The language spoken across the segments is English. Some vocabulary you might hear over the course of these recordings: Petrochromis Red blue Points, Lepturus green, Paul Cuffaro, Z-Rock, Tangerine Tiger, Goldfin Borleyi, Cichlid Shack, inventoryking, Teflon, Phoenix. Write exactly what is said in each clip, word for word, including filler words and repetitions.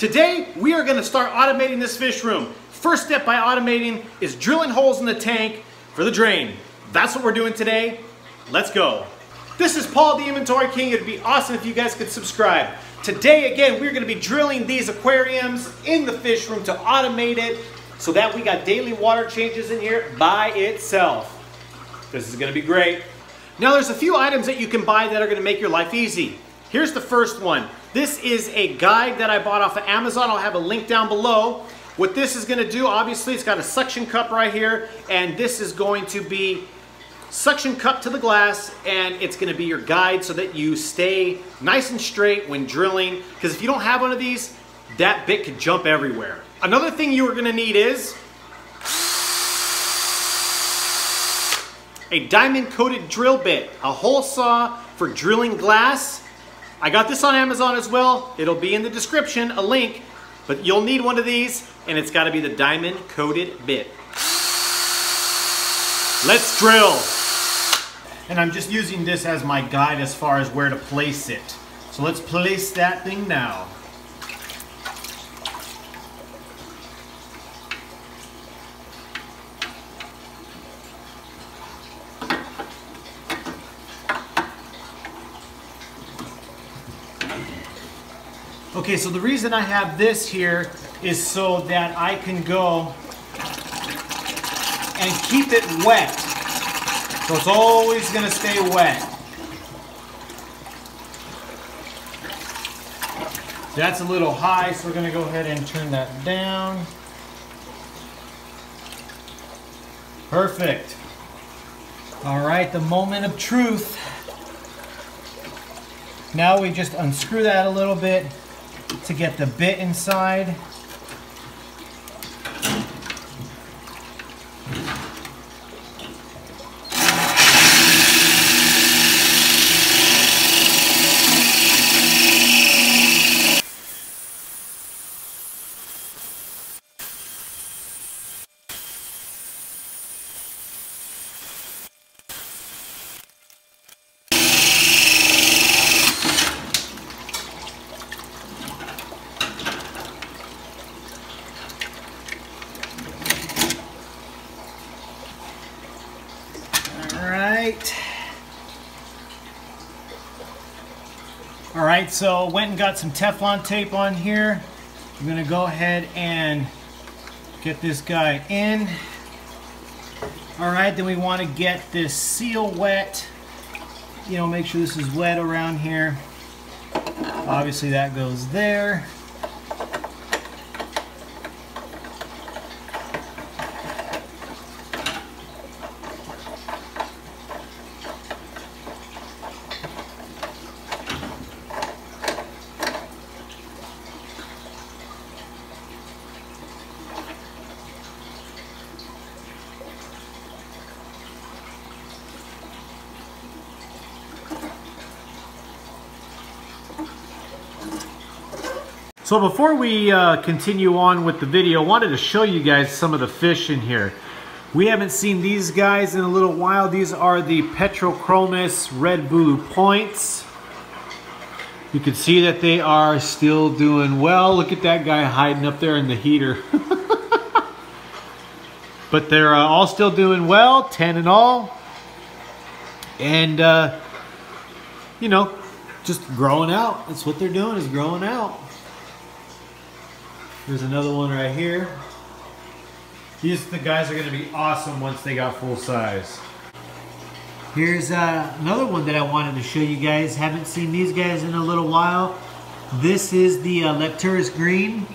Today, we are gonna start automating this fish room. First step by automating is drilling holes in the tank for the drain. That's what we're doing today. Let's go. This is Paul, the Inventory King. It'd be awesome if you guys could subscribe. Today, again, we're gonna be drilling these aquariums in the fish room to automate it so that we got daily water changes in here by itself. This is gonna be great. Now, there's a few items that you can buy that are gonna make your life easy. Here's the first one. This is a guide that I bought off of Amazon. I'll have a link down below. What this is gonna do, obviously, it's got a suction cup right here, and this is going to be suction cup to the glass, and it's gonna be your guide so that you stay nice and straight when drilling, because if you don't have one of these, that bit could jump everywhere. Another thing you are gonna need is a diamond-coated drill bit, a hole saw for drilling glass. I got this on Amazon as well. It'll be in the description, a link, but you'll need one of these, and it's gotta be the diamond coated bit. Let's drill. And I'm just using this as my guide as far as where to place it. So let's place that thing now. Okay, so the reason I have this here is so that I can go and keep it wet. So it's always gonna stay wet. That's a little high, so we're gonna go ahead and turn that down. Perfect. All right, the moment of truth. Now we just unscrew that a little bit to get the bit inside. All right, so went and got some Teflon tape on here. I'm gonna go ahead and get this guy in. All right, then we wanna get this seal wet. You know, make sure this is wet around here. Obviously that goes there. So before we uh, continue on with the video, I wanted to show you guys some of the fish in here. We haven't seen these guys in a little while. These are the Petrochromis Red blue Points. You can see that they are still doing well. Look at that guy hiding up there in the heater. But they're uh, all still doing well, ten in all. And, uh, you know, just growing out. That's what they're doing, is growing out. There's another one right here. These the guys are gonna be awesome once they got full size. Here's uh, another one that I wanted to show you guys. Haven't seen these guys in a little while. This is the uh, Lepturus green.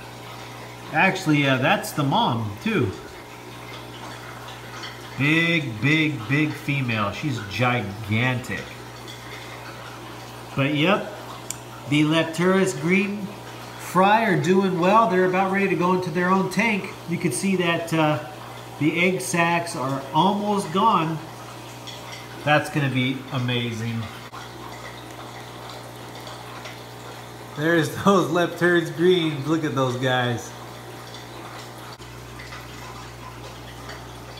Actually, uh, that's the mom too. Big, big, big female. She's gigantic. But yep, the Lepturus green fry are doing well. They're about ready to go into their own tank. You can see that uh, the egg sacs are almost gone. That's gonna be amazing. There's those Lepturus greens. Look at those guys.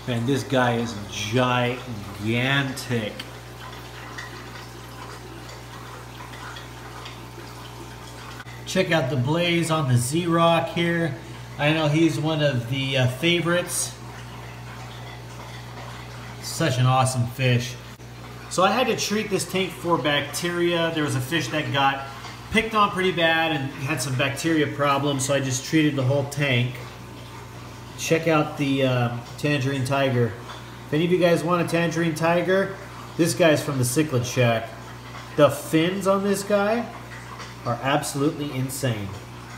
Man, this guy is gigantic. check out the blaze on the Z-Rock here. I know he's one of the uh, favorites. Such an awesome fish. So I had to treat this tank for bacteria. There was a fish that got picked on pretty bad and had some bacteria problems, so I just treated the whole tank. Check out the uh, Tangerine Tiger. If any of you guys want a Tangerine Tiger, this guy's from the Cichlid Shack. The fins on this guy are absolutely insane.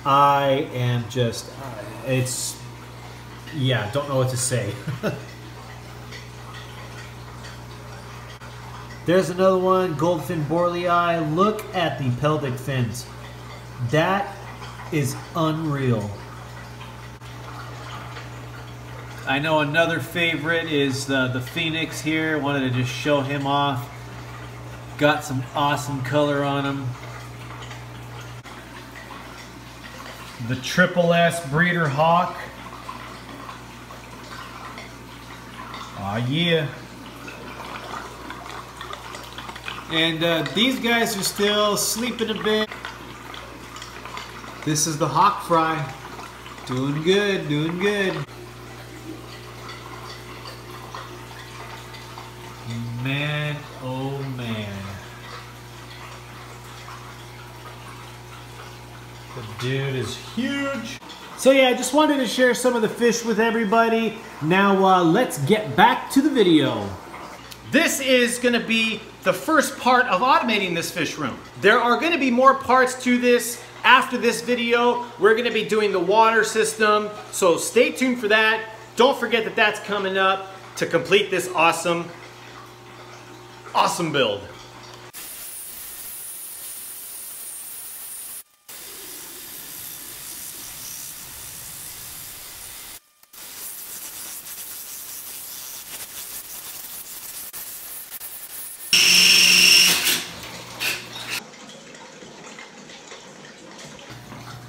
I am just, it's, yeah, don't know what to say. There's another one, Goldfin Borleyi. Look at the pelvic fins. That is unreal. I know another favorite is the, the Phoenix here. Wanted to just show him off. Got some awesome color on him. The Triple S Breeder Hawk. Aw, yeah. And uh, these guys are still sleeping a bit. This is the hawk fry. Doing good, doing good. Man, oh man. The dude is huge. So yeah, I just wanted to share some of the fish with everybody. Now uh, let's get back to the video. This is gonna be the first part of automating this fish room. There are gonna be more parts to this. After this video, we're gonna be doing the water system, so stay tuned for that. Don't forget that that's coming up to complete this awesome, awesome build.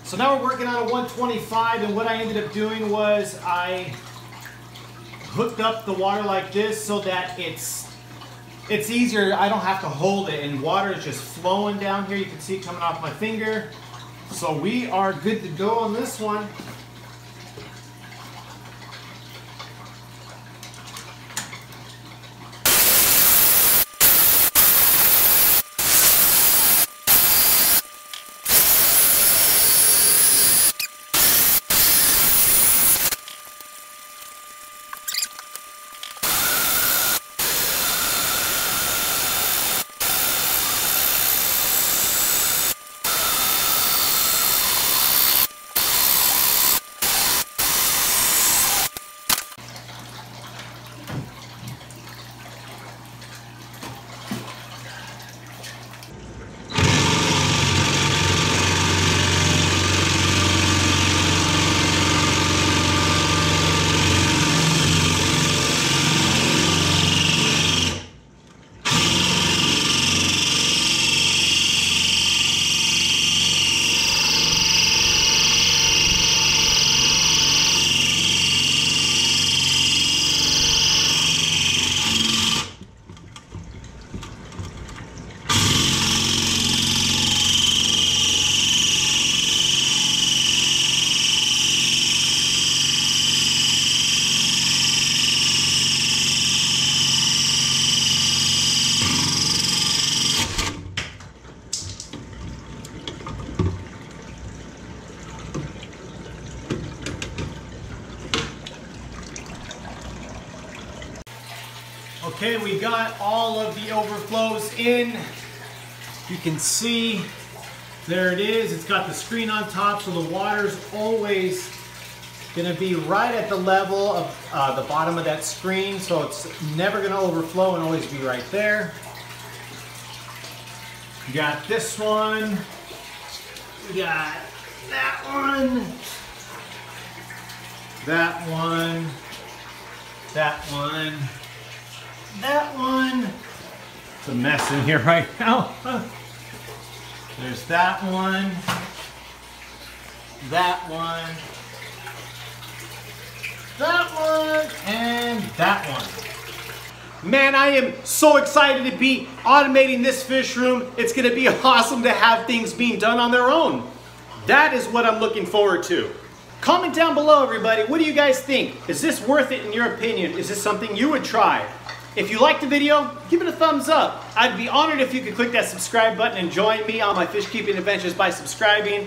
So now we're working on a one twenty-five, and what I ended up doing was I hooked up the water like this so that it's it's easier. I don't have to hold it, and water is just flowing down here. You can see it coming off my finger. So we are good to go on this one. Okay, we got all of the overflows in. You can see, there it is. It's got the screen on top, so the water's always gonna be right at the level of uh, the bottom of that screen, so it's never gonna overflow and always be right there. We got this one. We got that one. That one. That one. That one. It's a mess in here right now. There's that one. That one. That one. And that one. Man, I am so excited to be automating this fish room. It's going to be awesome to have things being done on their own. That is what I'm looking forward to. Comment down below, everybody. What do you guys think? Is this worth it in your opinion? Is this something you would try? If you liked the video, give it a thumbs up. I'd be honored if you could click that subscribe button and join me on my fish keeping adventures by subscribing.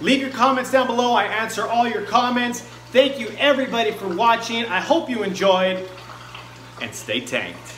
Leave your comments down below. I answer all your comments. Thank you everybody for watching. I hope you enjoyed, and stay tanked.